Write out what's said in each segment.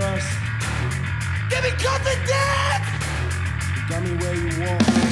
trust. Give me something, Dad! You got me where you want me.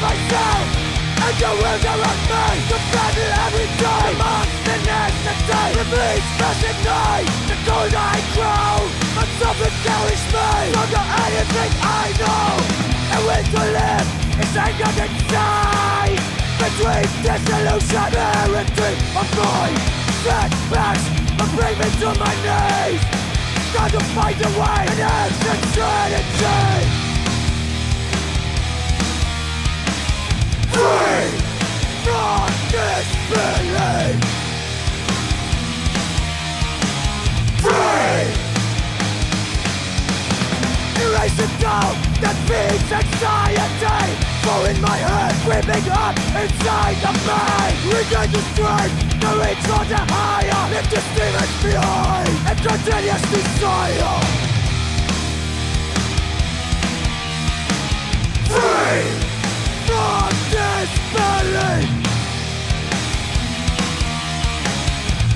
Myself, and you will direct me to battle every day. The months, the nights, the day, the bleeds, flashing night, the cold I grow, and something carries me stronger anything I know. A will to live is I got inside between disillusion and retreat of my setbacks and bring me to my knees. Got to find a way and exit strategy. Free from disbelief. Free. Erase the doubt that feeds anxiety. For in my head, creeping up inside of me. Regain the strength to reach for the higher. Leave the demons behind and continuous desire. Free. From disbelief.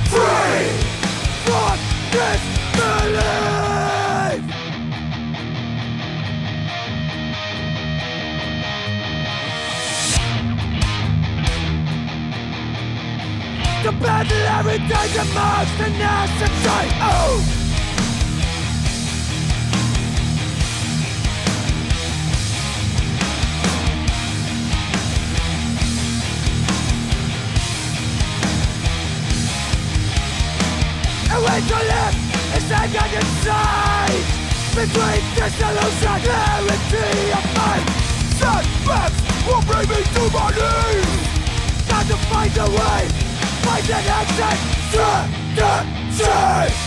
Free from disbelief. The battle every day demands the necessity. Oh! To live is I got inside between disillusion and reality of mine. Setbacks will bring me to my knees. Got to find a way, find an exit strategy.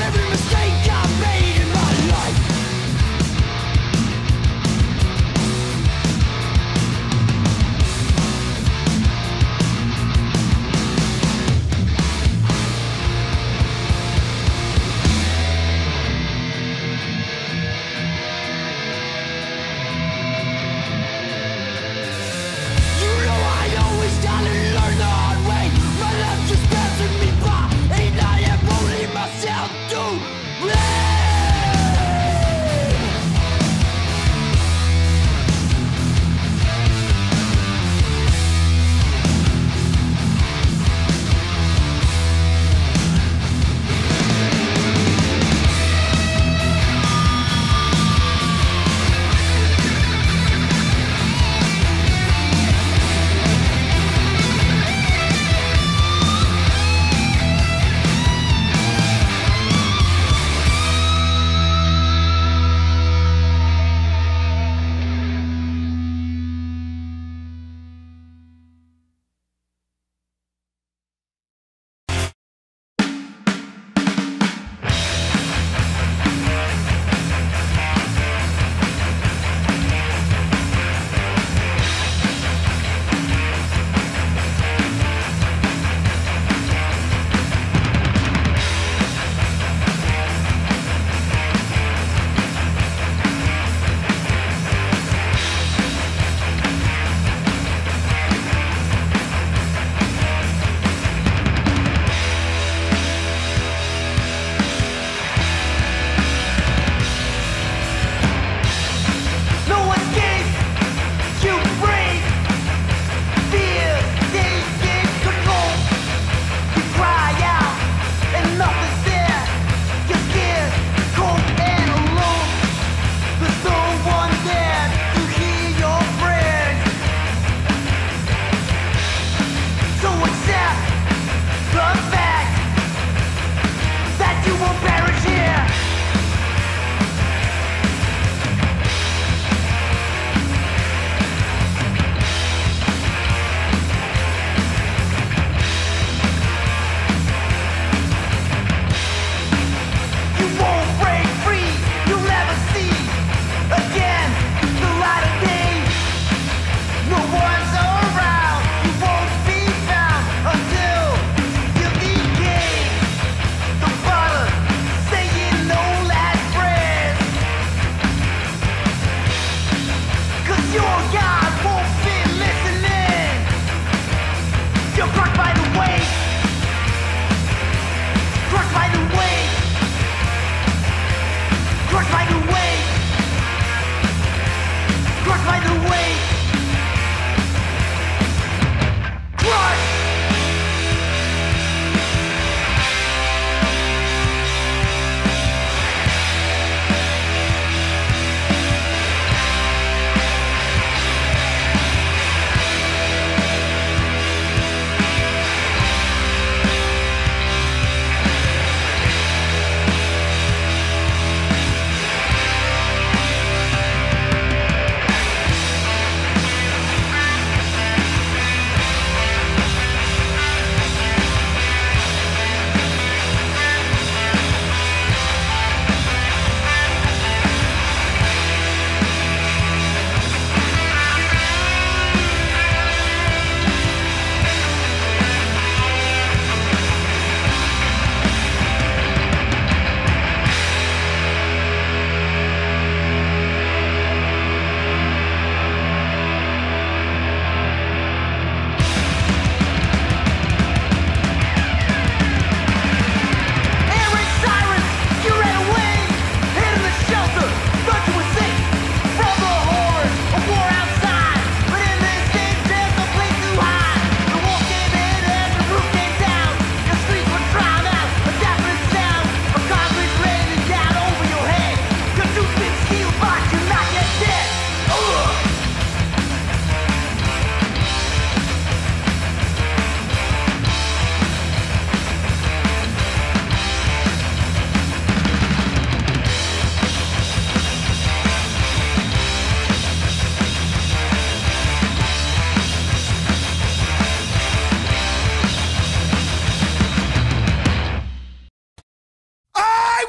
Every mistake I made in my life.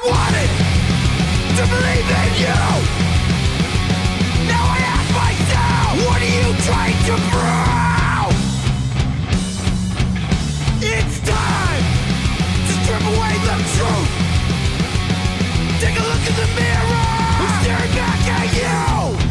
wanted to believe in you. Now I ask myself, what are you trying to prove? It's time to strip away the truth. Take a look in the mirror. I'm staring back at you.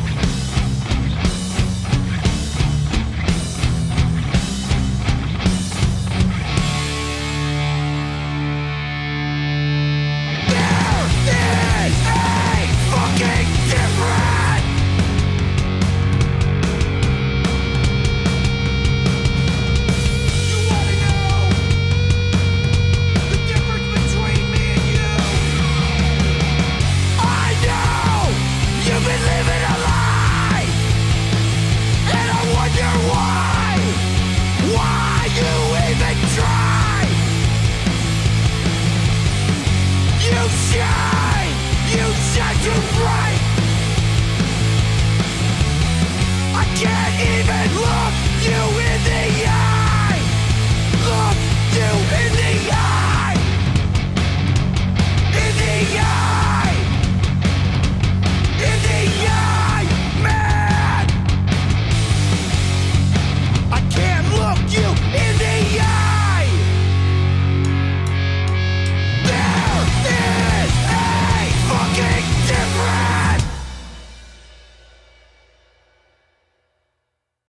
I can't even look you in the